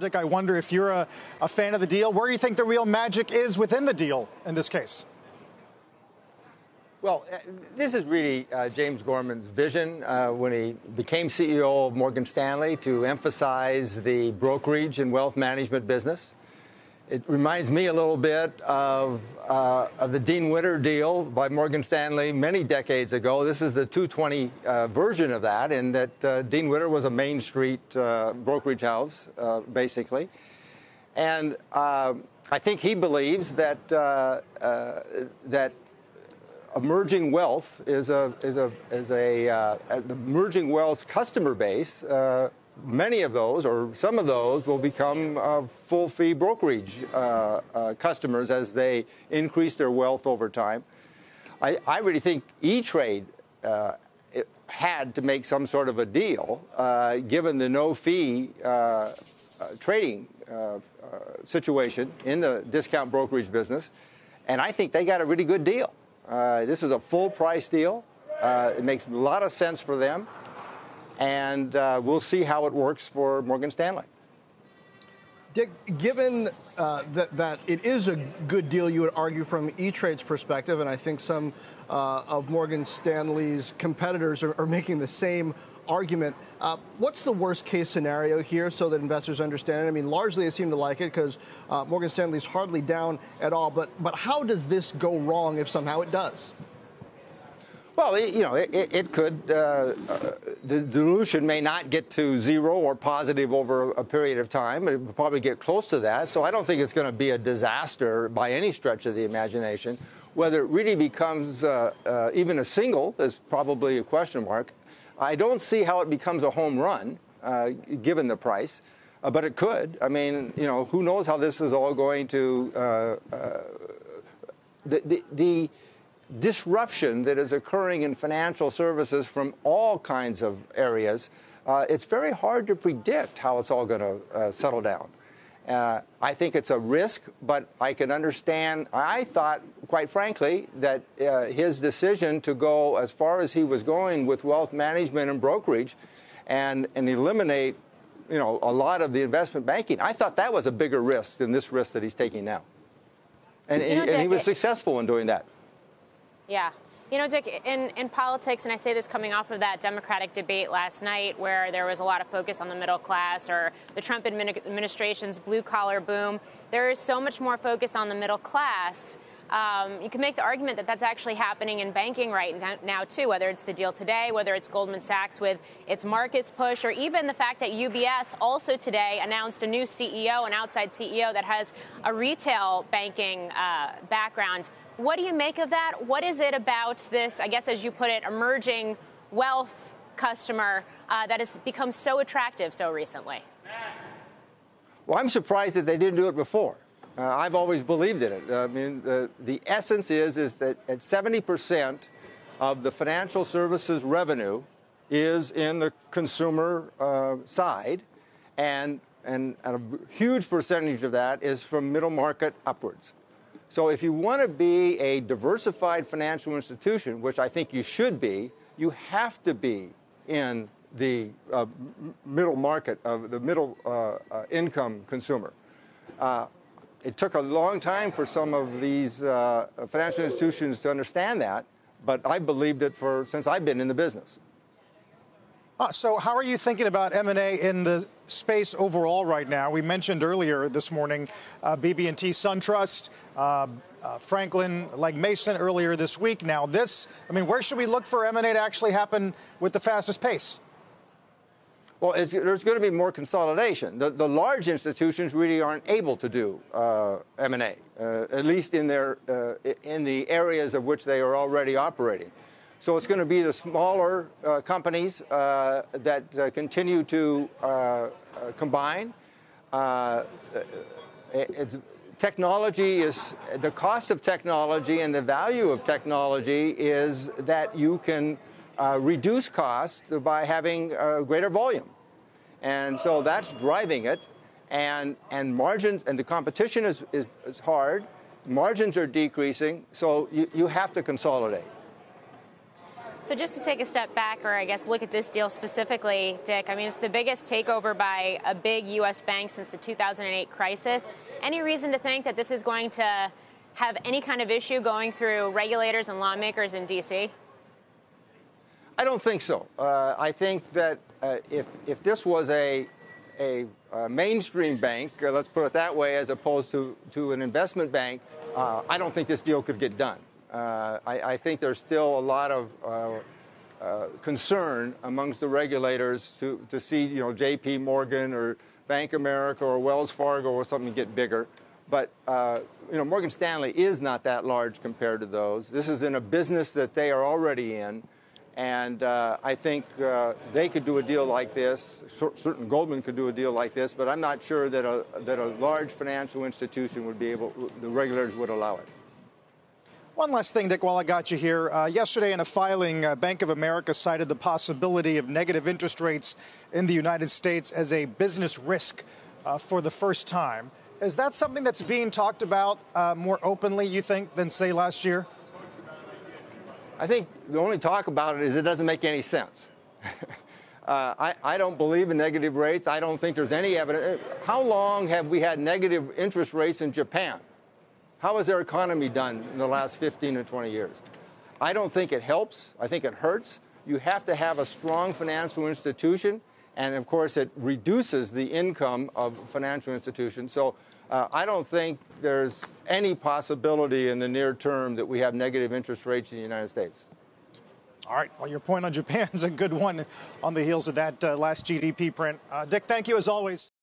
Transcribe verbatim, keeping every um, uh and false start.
Dick, I wonder if you're a, a fan of the deal. Where do you think the real magic is within the deal in this case? Well, this is really uh, James Gorman's vision uh, when he became C E O of Morgan Stanley to emphasize the brokerage and wealth management business. It reminds me a little bit of, uh, of the Dean Witter deal by Morgan Stanley many decades ago. This is the two twenty uh, version of that, in that uh, Dean Witter was a Main Street uh, brokerage house, uh, basically. And uh, I think he believes that uh, uh, that. Emerging wealth is a is a is a uh, emerging wealth customer base. Uh, many of those, or some of those, will become uh, full fee brokerage uh, uh, customers as they increase their wealth over time. I, I really think E-Trade uh, had to make some sort of a deal, uh, given the no fee uh, uh, trading uh, uh, situation in the discount brokerage business, and I think they got a really good deal. Uh, this is a full-price deal. Uh, it makes a lot of sense for them. And uh, we'll see how it works for Morgan Stanley. Dick, given uh, that, that it is a good deal, you would argue, from E-Trade's perspective, and I think some uh, of Morgan Stanley's competitors are, are making the same argument. Uh, what's the worst-case scenario here so that investors understand it? I mean, largely they seem to like it because uh, Morgan Stanley's hardly down at all. But but how does this go wrong if somehow it does? Well, it, you know, it, it could. Uh, uh, the dilution may not get to zero or positive over a period of time. It will probably get close to that. So I don't think it's going to be a disaster by any stretch of the imagination. Whether it really becomes uh, uh, even a single is probably a question mark. I don't see how it becomes a home run, uh, given the price, uh, but it could. I mean, you know, who knows how this is all going to uh, uh, the, the the disruption that is occurring in financial services from all kinds of areas. Uh, it's very hard to predict how it's all going to uh, settle down. Uh, I think it's a risk, but I can understand. I thought, quite frankly, that uh, his decision to go as far as he was going with wealth management and brokerage and, and eliminate, you know, a lot of the investment banking, I thought that was a bigger risk than this risk that he's taking now. And, you know, and, Dick, and he was successful in doing that. Yeah. You know, Dick, in, in politics, and I say this coming off of that Democratic debate last night where there was a lot of focus on the middle class or the Trump administration's blue-collar boom, there is so much more focus on the middle class. Um, you can make the argument that that's actually happening in banking right now, too, whether it's the deal today, whether it's Goldman Sachs with its Marcus push, or even the fact that U B S also today announced a new C E O, an outside C E O that has a retail banking uh, background. What do you make of that? What is it about this, I guess, as you put it, emerging wealth customer uh, that has become so attractive so recently? Well, I'm surprised that they didn't do it before. Uh, I've always believed in it. I mean, the, the essence is, is that at seventy percent of the financial services revenue is in the consumer uh, side, and, and a huge percentage of that is from middle market upwards. So if you want to be a diversified financial institution, which I think you should be, you have to be in the uh, middle market of the middle uh, uh, income consumer. Uh, it took a long time for some of these uh, financial institutions to understand that, but I believed it for since I've been in the business. Uh, so how are you thinking about M and A in the space overall right now? We mentioned earlier this morning uh, B B and T, SunTrust, uh, uh, Franklin Legg Mason earlier this week. Now this, I mean, where should we look for M and A to actually happen with the fastest pace? Well, it's, there's going to be more consolidation. The, the large institutions really aren't able to do uh, M and A, uh, at least in, their, uh, in the areas of which they are already operating. So it's going to be the smaller uh, companies uh, that uh, continue to uh, uh, combine. Uh, it's, technology is, the cost of technology and the value of technology is that you can uh, reduce costs by having a greater volume. And so that's driving it. And, and margins, and the competition is, is, is hard. Margins are decreasing, so you, you have to consolidate. So just to take a step back, or I guess look at this deal specifically, Dick, I mean, it's the biggest takeover by a big U S bank since the two thousand eight crisis. Any reason to think that this is going to have any kind of issue going through regulators and lawmakers in D C? I don't think so. Uh, I think that uh, if, if this was a, a, a mainstream bank, uh, let's put it that way, as opposed to, to an investment bank, uh, I don't think this deal could get done. Uh, I, I think there's still a lot of uh, uh, concern amongst the regulators to, to see, you know, J P. Morgan or Bank of America or Wells Fargo or something get bigger. But, uh, you know, Morgan Stanley is not that large compared to those. This is in a business that they are already in. And uh, I think uh, they could do a deal like this. Certain Goldman could do a deal like this. But I'm not sure that a, that a large financial institution would be able, the regulators would allow it. One last thing, Dick, while I got you here. Uh, yesterday in a filing, uh, Bank of America cited the possibility of negative interest rates in the United States as a business risk uh, for the first time. Is that something that's being talked about uh, more openly, you think, than, say, last year? I think the only talk about it is it doesn't make any sense. uh, I, I don't believe in negative rates. I don't think there's any evidence. How long have we had negative interest rates in Japan? How has their economy done in the last fifteen or twenty years? I don't think it helps. I think it hurts. You have to have a strong financial institution, and of course it reduces the income of financial institutions. So uh, I don't think there's any possibility in the near term that we have negative interest rates in the United States. All right. Well, your point on Japan's a good one on the heels of that uh, last G D P print. Uh, Dick, thank you as always.